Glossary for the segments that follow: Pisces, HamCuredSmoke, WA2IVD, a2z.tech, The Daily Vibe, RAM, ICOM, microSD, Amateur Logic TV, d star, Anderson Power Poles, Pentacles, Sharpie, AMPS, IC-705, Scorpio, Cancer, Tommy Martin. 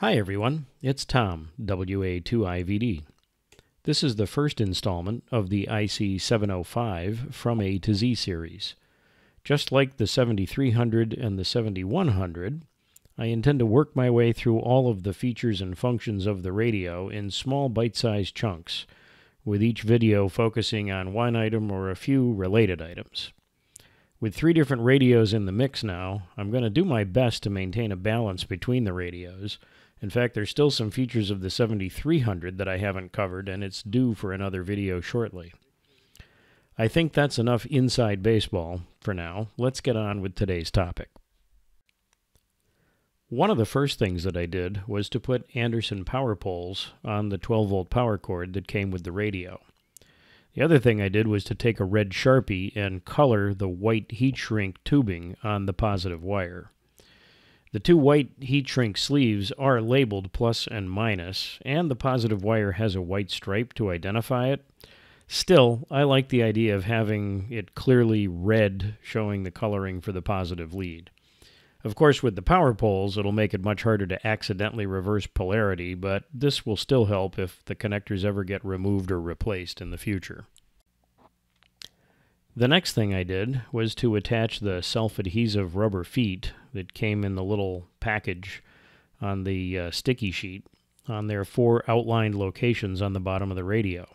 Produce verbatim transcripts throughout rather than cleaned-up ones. Hi everyone, it's Tom, W A two I V D. This is the first installment of the I C seven oh five from A to Z series. Just like the seventy-three hundred and the seventy-one hundred, I intend to work my way through all of the features and functions of the radio in small bite-sized chunks, with each video focusing on one item or a few related items. With three different radios in the mix now, I'm going to do my best to maintain a balance between the radios. In fact, there's still some features of the seventy-three hundred that I haven't covered, and it's due for another video shortly. I think that's enough inside baseball for now. Let's get on with today's topic. One of the first things that I did was to put Anderson Power Poles on the twelve volt power cord that came with the radio. The other thing I did was to take a red Sharpie and color the white heat shrink tubing on the positive wire. The two white heat shrink sleeves are labeled plus and minus, and the positive wire has a white stripe to identify it. Still, I like the idea of having it clearly red, showing the coloring for the positive lead. Of course, with the power poles, it'll make it much harder to accidentally reverse polarity, but this will still help if the connectors ever get removed or replaced in the future. The next thing I did was to attach the self-adhesive rubber feet that came in the little package on the uh, sticky sheet on their four outlined locations on the bottom of the radio.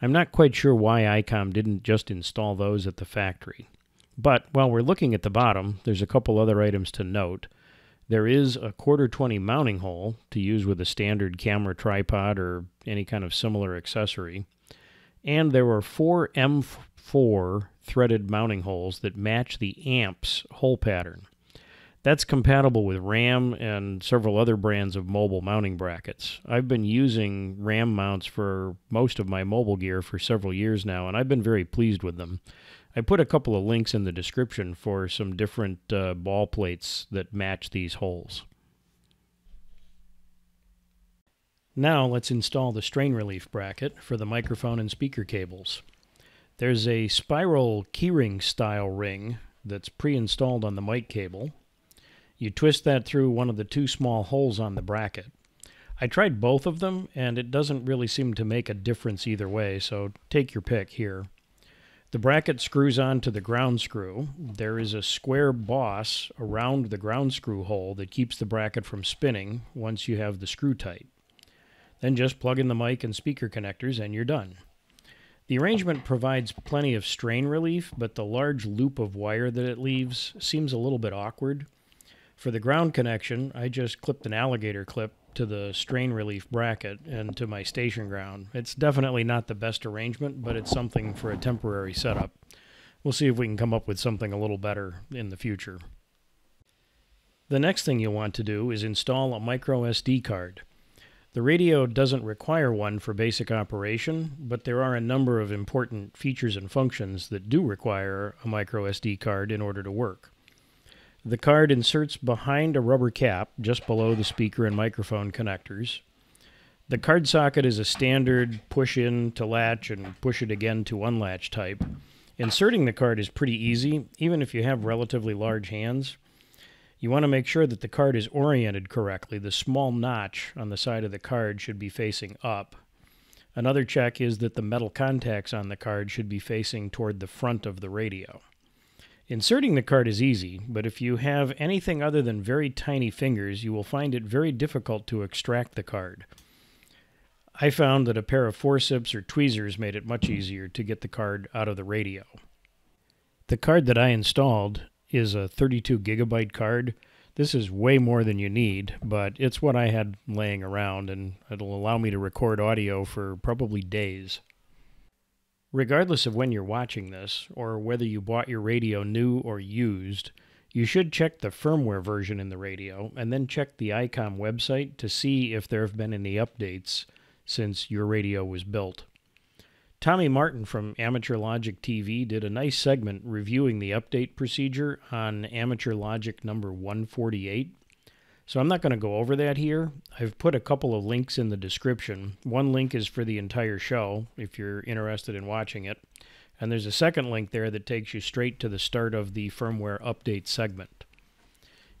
I'm not quite sure why I COM didn't just install those at the factory. But while we're looking at the bottom, there's a couple other items to note. There is a quarter twenty mounting hole to use with a standard camera tripod or any kind of similar accessory. And there are four M four threaded mounting holes that match the amps hole pattern. That's compatible with RAM and several other brands of mobile mounting brackets. I've been using RAM mounts for most of my mobile gear for several years now, and I've been very pleased with them. I put a couple of links in the description for some different uh, ball plates that match these holes. Now let's install the strain relief bracket for the microphone and speaker cables. There's a spiral keyring style ring that's pre-installed on the mic cable. You twist that through one of the two small holes on the bracket. I tried both of them and it doesn't really seem to make a difference either way, so take your pick here. The bracket screws onto the ground screw. There is a square boss around the ground screw hole that keeps the bracket from spinning once you have the screw tight. Then just plug in the mic and speaker connectors and you're done. The arrangement provides plenty of strain relief, but the large loop of wire that it leaves seems a little bit awkward. For the ground connection, I just clipped an alligator clip to the strain relief bracket and to my station ground. It's definitely not the best arrangement, but it's something for a temporary setup. We'll see if we can come up with something a little better in the future. The next thing you'll want to do is install a micro S D card. The radio doesn't require one for basic operation, but there are a number of important features and functions that do require a micro S D card in order to work. The card inserts behind a rubber cap just below the speaker and microphone connectors. The card socket is a standard push in to latch and push it again to unlatch type. Inserting the card is pretty easy, even if you have relatively large hands. You want to make sure that the card is oriented correctly. The small notch on the side of the card should be facing up. Another check is that the metal contacts on the card should be facing toward the front of the radio. Inserting the card is easy, but if you have anything other than very tiny fingers, you will find it very difficult to extract the card. I found that a pair of forceps or tweezers made it much easier to get the card out of the radio. The card that I installed is a thirty-two gigabyte card. This is way more than you need, but it's what I had laying around, and it'll allow me to record audio for probably days. Regardless of when you're watching this, or whether you bought your radio new or used, you should check the firmware version in the radio, and then check the I COM website to see if there have been any updates since your radio was built. Tommy Martin from Amateur Logic T V did a nice segment reviewing the update procedure on Amateur Logic number one forty-eight. So I'm not going to go over that here. I've put a couple of links in the description. One link is for the entire show, if you're interested in watching it. And there's a second link there that takes you straight to the start of the firmware update segment.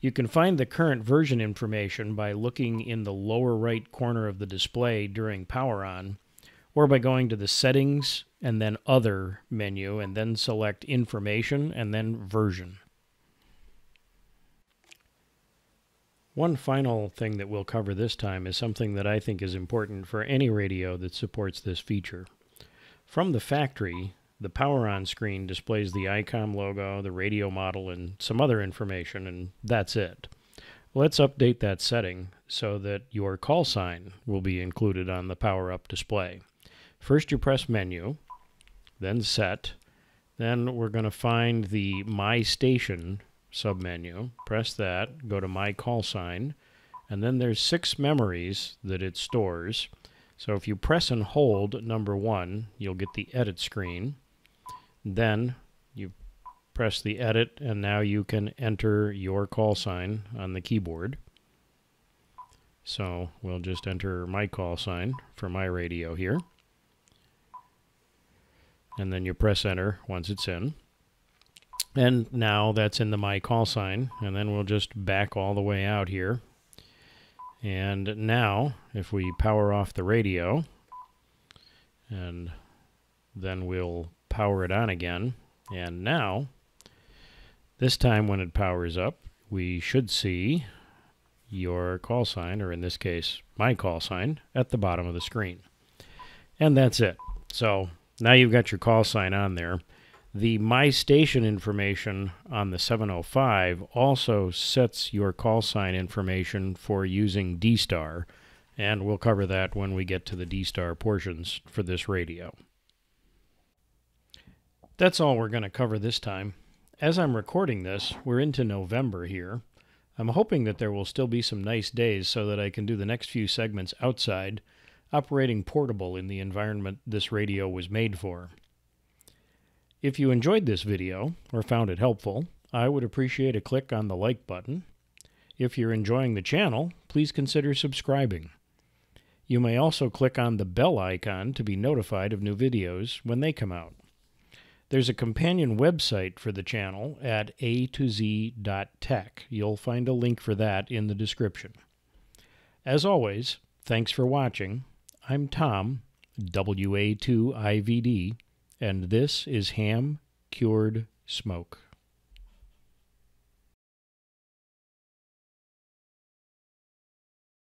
You can find the current version information by looking in the lower right corner of the display during power on, or by going to the Settings and then Other menu and then select Information and then Version. One final thing that we'll cover this time is something that I think is important for any radio that supports this feature. From the factory, the power on screen displays the ICOM logo, the radio model, and some other information, and that's it. Let's update that setting so that your call sign will be included on the power up display. First you press Menu, then Set, then we're going to find the My Station submenu, press that, go to My Call Sign, and then there's six memories that it stores. So if you press and hold number one, you'll get the edit screen. Then you press the edit, and now you can enter your call sign on the keyboard. So we'll just enter my call sign for my radio here. And then you press enter once it's in. And now that's in the my call sign, and then we'll just back all the way out here. And now, if we power off the radio, and then we'll power it on again, and now, this time when it powers up, we should see your call sign, or in this case, my call sign, at the bottom of the screen. And that's it. So, now you've got your call sign on there. The My Station information on the seven oh five also sets your call sign information for using D star, and we'll cover that when we get to the D star portions for this radio. That's all we're going to cover this time. As I'm recording this, we're into November here. I'm hoping that there will still be some nice days so that I can do the next few segments outside, operating portable in the environment this radio was made for. If you enjoyed this video, or found it helpful, I would appreciate a click on the like button. If you're enjoying the channel, please consider subscribing. You may also click on the bell icon to be notified of new videos when they come out. There's a companion website for the channel at a two z dot tech. You'll find a link for that in the description. As always, thanks for watching. I'm Tom, W A two I V D. And this is Ham Cured Smoke.